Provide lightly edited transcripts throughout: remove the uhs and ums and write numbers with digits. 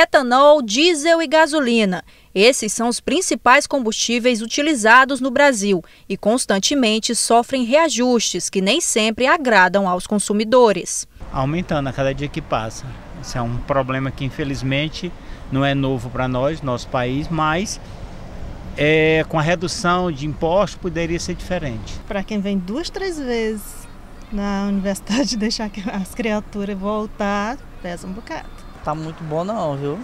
etanol, diesel e gasolina. Esses são os principais combustíveis utilizados no Brasil e constantemente sofrem reajustes que nem sempre agradam aos consumidores. Aumentando a cada dia que passa. Esse é um problema que infelizmente não é novo para nós, nosso país, mas com a redução de impostos poderia ser diferente. Para quem vem duas, três vezes na universidade, deixar as criaturas voltar, pesa um bocado. Tá muito bom não, viu?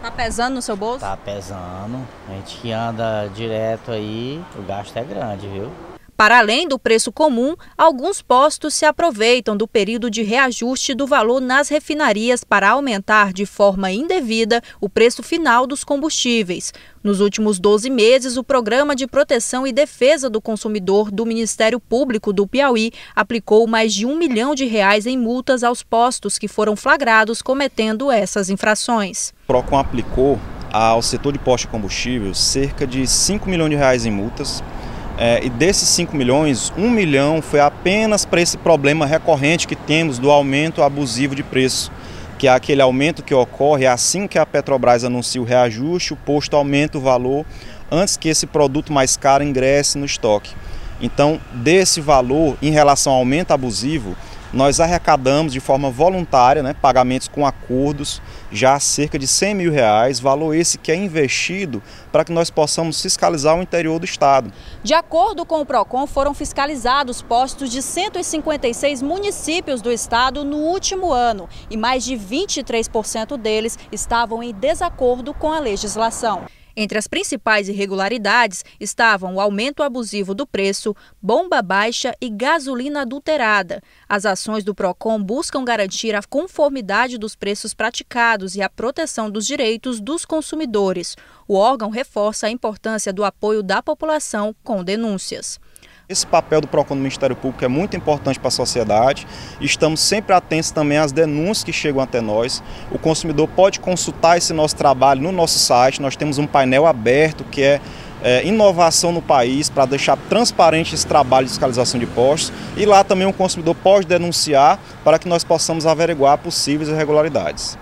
Tá pesando no seu bolso? Tá pesando. A gente que anda direto aí, o gasto é grande, viu? Para além do preço comum, alguns postos se aproveitam do período de reajuste do valor nas refinarias para aumentar de forma indevida o preço final dos combustíveis. Nos últimos 12 meses, o Programa de Proteção e Defesa do Consumidor do Ministério Público do Piauí aplicou mais de R$ 1 milhão em multas aos postos que foram flagrados cometendo essas infrações. O PROCON aplicou ao setor de postos de combustível cerca de R$ 5 milhões em multas, e desses 5 milhões, 1 milhão foi apenas para esse problema recorrente que temos do aumento abusivo de preço, que é aquele aumento que ocorre assim que a Petrobras anuncia o reajuste, o posto aumenta o valor antes que esse produto mais caro ingresse no estoque. Então, desse valor, em relação ao aumento abusivo, nós arrecadamos de forma voluntária, pagamentos com acordos, já cerca de R$ 100 mil, valor esse que é investido para que nós possamos fiscalizar o interior do estado. De acordo com o PROCON, foram fiscalizados postos de 156 municípios do estado no último ano e mais de 23% deles estavam em desacordo com a legislação. Entre as principais irregularidades estavam o aumento abusivo do preço, bomba baixa e gasolina adulterada. As ações do PROCON buscam garantir a conformidade dos preços praticados e a proteção dos direitos dos consumidores. O órgão reforça a importância do apoio da população com denúncias. Esse papel do PROCON do Ministério Público é muito importante para a sociedade. Estamos sempre atentos também às denúncias que chegam até nós. O consumidor pode consultar esse nosso trabalho no nosso site. Nós temos um painel aberto que é inovação no país para deixar transparente esse trabalho de fiscalização de postos. E lá também o consumidor pode denunciar para que nós possamos averiguar possíveis irregularidades.